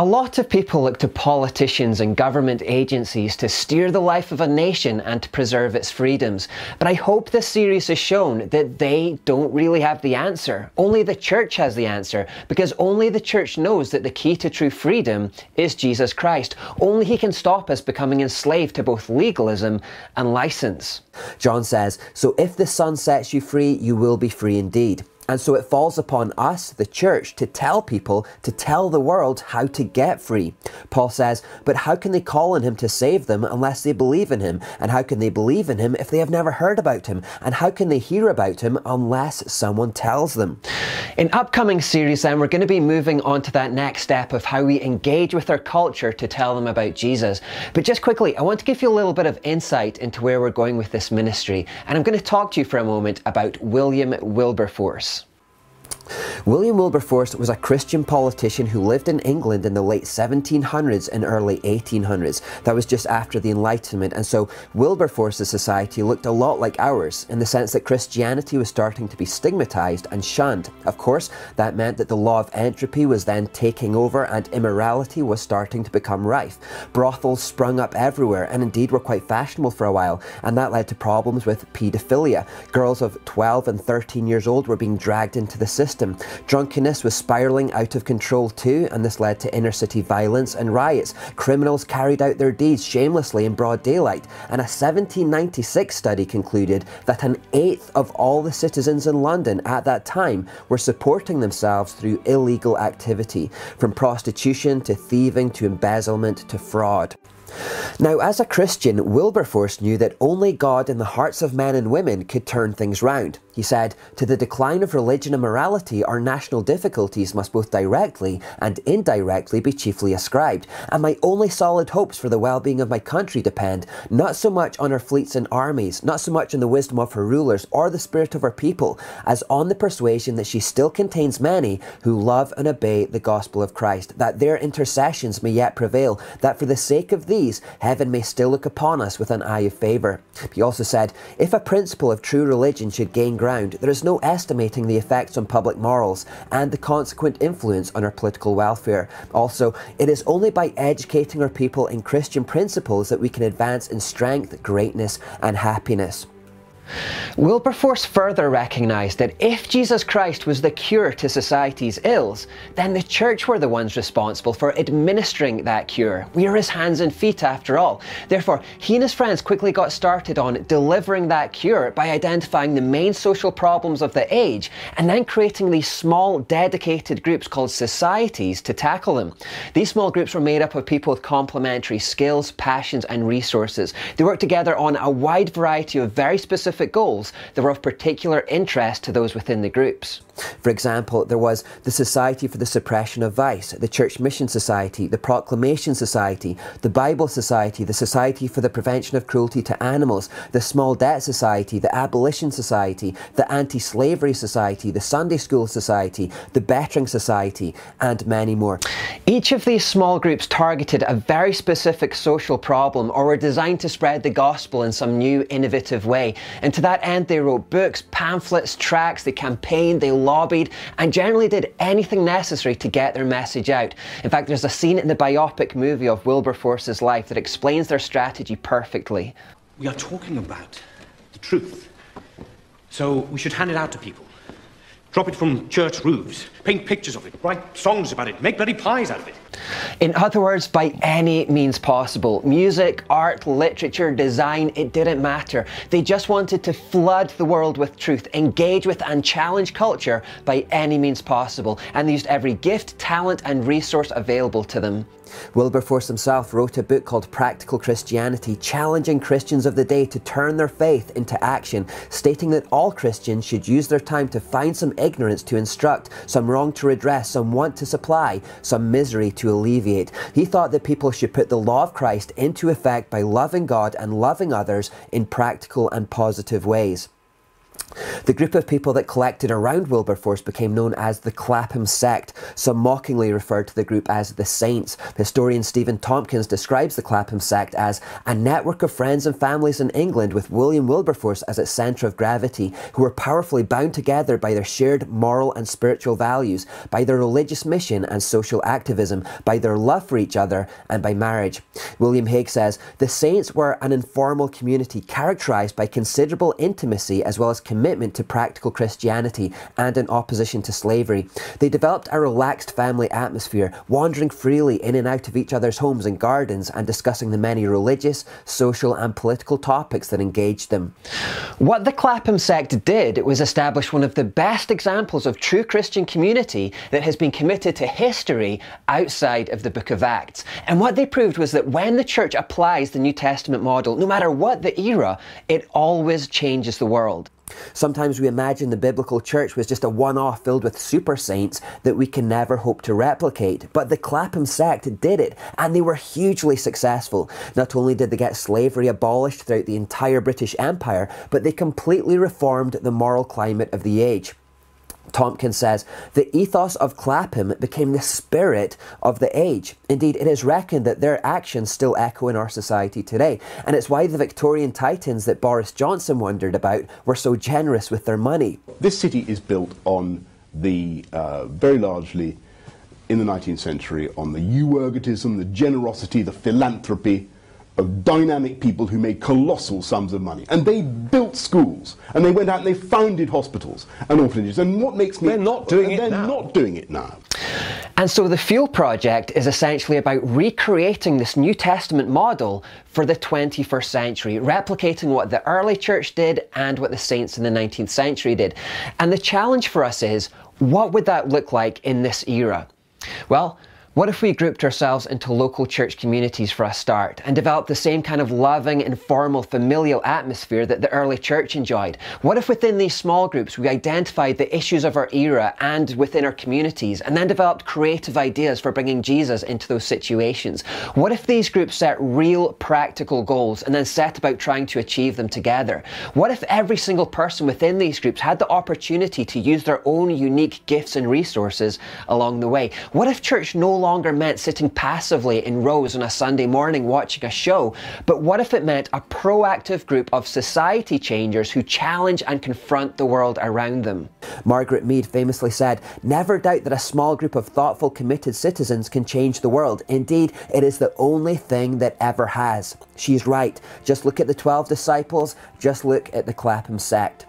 A lot of people look to politicians and government agencies to steer the life of a nation and to preserve its freedoms, but I hope this series has shown that they don't really have the answer. Only the church has the answer, because only the church knows that the key to true freedom is Jesus Christ. Only he can stop us becoming enslaved to both legalism and license. John says, "So if the Son sets you free, you will be free indeed." And so it falls upon us, the church, to tell people, to tell the world how to get free. Paul says, "But how can they call on him to save them unless they believe in him? And how can they believe in him if they have never heard about him? And how can they hear about him unless someone tells them?" In upcoming series then, we're going to be moving on to that next step of how we engage with our culture to tell them about Jesus. But just quickly, I want to give you a little bit of insight into where we're going with this ministry. And I'm going to talk to you for a moment about William Wilberforce. William Wilberforce was a Christian politician who lived in England in the late 1700s and early 1800s. That was just after the Enlightenment, and so Wilberforce's society looked a lot like ours in the sense that Christianity was starting to be stigmatized and shunned. Of course, that meant that the law of entropy was then taking over and immorality was starting to become rife. Brothels sprung up everywhere and indeed were quite fashionable for a while, and that led to problems with paedophilia. Girls of 12 and 13 years old were being dragged into the system. Drunkenness was spiralling out of control too, and this led to inner city violence and riots. Criminals carried out their deeds shamelessly in broad daylight, and a 1796 study concluded that an eighth of all the citizens in London at that time were supporting themselves through illegal activity, from prostitution to thieving to embezzlement to fraud. Now, as a Christian, Wilberforce knew that only God in the hearts of men and women could turn things round. He said, "To the decline of religion and morality, our national difficulties must both directly and indirectly be chiefly ascribed, and my only solid hopes for the well-being of my country depend not so much on her fleets and armies, not so much on the wisdom of her rulers or the spirit of her people, as on the persuasion that she still contains many who love and obey the gospel of Christ, that their intercessions may yet prevail, that for the sake of thee, heaven may still look upon us with an eye of favour." He also said, "If a principle of true religion should gain ground, there is no estimating the effects on public morals and the consequent influence on our political welfare. Also, it is only by educating our people in Christian principles that we can advance in strength, greatness and happiness." Wilberforce further recognised that if Jesus Christ was the cure to society's ills, then the church were the ones responsible for administering that cure. We are his hands and feet after all. Therefore, he and his friends quickly got started on delivering that cure by identifying the main social problems of the age and then creating these small dedicated groups called societies to tackle them. These small groups were made up of people with complementary skills, passions and resources. They worked together on a wide variety of very specific goals that were of particular interest to those within the groups. For example, there was the Society for the Suppression of Vice, the Church Mission Society, the Proclamation Society, the Bible Society, the Society for the Prevention of Cruelty to Animals, the Small Debt Society, the Abolition Society, the Anti-Slavery Society, the Sunday School Society, the Bettering Society, and many more. Each of these small groups targeted a very specific social problem or were designed to spread the gospel in some new, innovative way. And to that end, they wrote books, pamphlets, tracts, they campaigned, they lobbied, and generally did anything necessary to get their message out. In fact, there's a scene in the biopic movie of Wilberforce's life that explains their strategy perfectly. "We are talking about the truth, so we should hand it out to people. Drop it from church roofs, paint pictures of it, write songs about it, make bloody pies out of it." In other words, by any means possible. Music, art, literature, design, it didn't matter. They just wanted to flood the world with truth, engage with and challenge culture by any means possible, and they used every gift, talent and resource available to them. Wilberforce himself wrote a book called Practical Christianity, challenging Christians of the day to turn their faith into action, stating that all Christians should use their time to find some ignorance to instruct, some wrong to redress, some want to supply, some misery to alleviate. He thought that people should put the law of Christ into effect by loving God and loving others in practical and positive ways. The group of people that collected around Wilberforce became known as the Clapham Sect. Some mockingly referred to the group as the Saints. Historian Stephen Tompkins describes the Clapham Sect as a network of friends and families in England with William Wilberforce as its centre of gravity, who were powerfully bound together by their shared moral and spiritual values, by their religious mission and social activism, by their love for each other and by marriage. William Hague says, the Saints were an informal community characterised by considerable intimacy as well as commitment to practical Christianity and an opposition to slavery. They developed a relaxed family atmosphere, wandering freely in and out of each other's homes and gardens and discussing the many religious, social and political topics that engaged them. What the Clapham Sect did was establish one of the best examples of true Christian community that has been committed to history outside of the Book of Acts. And what they proved was that when the Church applies the New Testament model, no matter what the era, it always changes the world. Sometimes we imagine the biblical church was just a one-off filled with super saints that we can never hope to replicate, but the Clapham sect did it, and they were hugely successful. Not only did they get slavery abolished throughout the entire British Empire, but they completely reformed the moral climate of the age. Tompkins says, the ethos of Clapham became the spirit of the age. Indeed, it is reckoned that their actions still echo in our society today, and it's why the Victorian titans that Boris Johnson wondered about were so generous with their money. This city is built on the, very largely in the 19th century, on the euergetism, the generosity, the philanthropy of dynamic people who made colossal sums of money. And they built schools, and they went out and they founded hospitals and orphanages. And what makes me... They're not doing it now. And so the Fuel Project is essentially about recreating this New Testament model for the 21st century, replicating what the early church did and what the saints in the 19th century did. And the challenge for us is, what would that look like in this era? Well, what if we grouped ourselves into local church communities for a start and developed the same kind of loving, informal, familial atmosphere that the early church enjoyed? What if within these small groups we identified the issues of our era and within our communities and then developed creative ideas for bringing Jesus into those situations? What if these groups set real practical goals and then set about trying to achieve them together? What if every single person within these groups had the opportunity to use their own unique gifts and resources along the way? What if church no longer meant sitting passively in rows on a Sunday morning watching a show, but what if it meant a proactive group of society changers who challenge and confront the world around them? Margaret Mead famously said, "Never doubt that a small group of thoughtful, committed citizens can change the world. Indeed, it is the only thing that ever has." She's right. Just look at the 12 disciples, just look at the Clapham sect.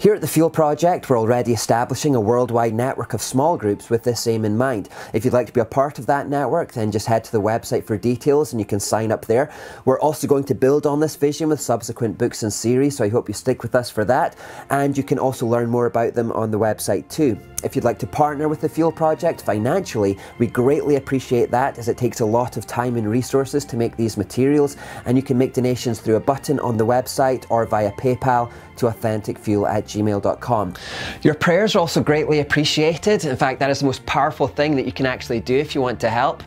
Here at the Fuel Project, we're already establishing a worldwide network of small groups with this aim in mind. If you'd like to be a part of that network, then just head to the website for details and you can sign up there. We're also going to build on this vision with subsequent books and series, so I hope you stick with us for that. And you can also learn more about them on the website too. If you'd like to partner with the Fuel Project financially, we greatly appreciate that, as it takes a lot of time and resources to make these materials, and you can make donations through a button on the website or via PayPal to AuthenticFuel@gmail.com. Your prayers are also greatly appreciated. In fact, that is the most powerful thing that you can actually do if you want to help.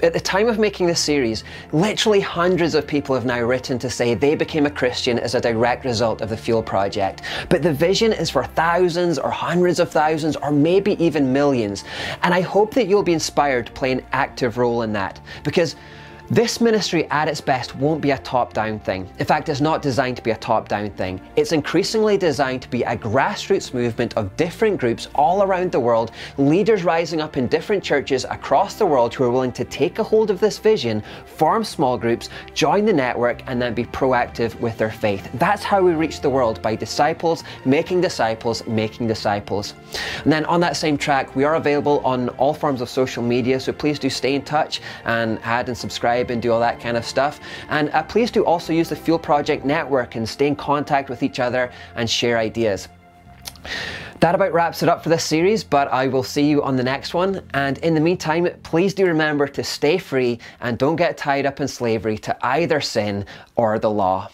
At the time of making this series, literally hundreds of people have now written to say they became a Christian as a direct result of the Fuel Project. But the vision is for thousands or hundreds of thousands or maybe even millions. And I hope that you'll be inspired to play an active role in that, because this ministry at its best won't be a top-down thing. In fact, it's not designed to be a top-down thing. It's increasingly designed to be a grassroots movement of different groups all around the world, leaders rising up in different churches across the world who are willing to take a hold of this vision, form small groups, join the network, and then be proactive with their faith. That's how we reach the world, by disciples, making disciples, making disciples. And then on that same track, we are available on all forms of social media, so please do stay in touch and add and subscribe and do all that kind of stuff. And please do also use the Fuel Project network and stay in contact with each other and share ideas. That about wraps it up for this series, but I will see you on the next one. And in the meantime, please do remember to stay free and don't get tied up in slavery to either sin or the law.